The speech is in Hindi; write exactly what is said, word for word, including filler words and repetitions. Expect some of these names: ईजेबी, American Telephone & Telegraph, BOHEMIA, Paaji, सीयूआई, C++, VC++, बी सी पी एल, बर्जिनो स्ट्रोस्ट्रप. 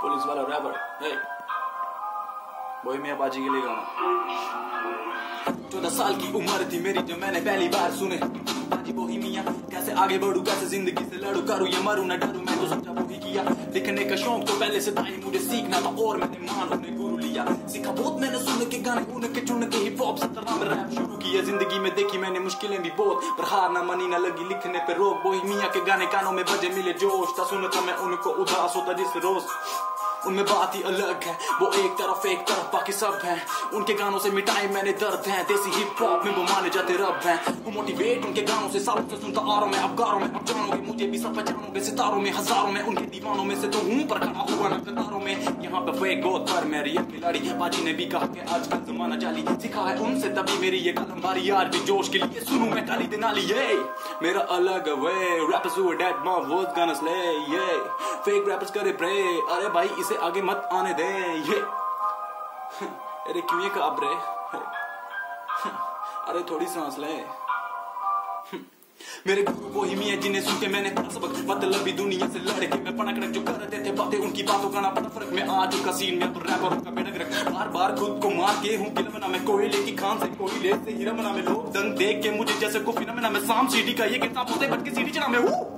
पुलिस वाला रहा बड़े बोहेमिया बाजी के लिए गाना। चौदह साल की उम्र थी मेरी जब मैंने पहली बार सुने बाजी बोहेमिया, कैसे आगे बढ़ू कैसे जिंदगी से लड़ू, करूँ या मरू न डरू, मैं तो सोचा वो ही किया। लिखने का शौक तो पहले से था ही, मुझे सीखना था और मैंने मान उन्हें गुरु लिया। सीखा बहुत मैंने सुन के गाने उन के चुन के हिप हॉप सत्रह में रैप शुरू किया। जिंदगी में देखी मैंने मुश्किलें भी बहुत, पर हार ना मनी न लगी लिखने पे रोक। बोहेमिया के गाने कानों में बजे मिले जोश था, सुनता मैं उनको उदास होता जिस रोज। उनमें बात ही अलग है, वो एक तरफ एक तरफ बाकी सब हैं। उनके गानों से मिटाई मैंने दर्द हैं, देसी हिप हॉप में वो माने जाते रब हैं। वो मोटिवेट उनके गानों से सालों से सुनता आ रहा हूं मैं, अब गारों में अब जानोगे मुझे भी सब पहचानोगे। सितारों में हजारों में उनके दीवानों में से तो हूं, पर खड़ा हुआ ना कतारों में। यहाँ पे फेक गोद पर मैं रियल खिलाड़ी, बाजी ने भी कहा कि आजकल जमाना जाली। सीखा है उनसे तभी मेरी ये कलमबारी, आज भी जोश के लिए सुनूं मैं ताली देनाली। ये मेरा अलग way rappers who are dead my words gonna slay. ये फेक रैपर्स करे प्रे, अरे भाई से आगे मत आने दे। ये अरे क्यों ये काब रहे, अरे थोड़ी सांस ले। मेरे गुरु बोहेमिया जिन्हें सुन के मैंने पढ़ा सबक, मतलब भी दुनिया से लड़के मैं पनक रख। जो करते थे बातें उनकी बातों का ना पड़ा फर्क, मैं आज का सीन में तो रैप और उसका बेडक रख। बार बार खुद को मार के हूँ किल बना मैं, कोयले की खान से कोयले से हीरा बना मैं। लोग दंग देख के मुझे जैसे कुफी ना मैं, शाम सीढ़ी का ये किताब होते बट के सीढ़ी चला मैं हूँ।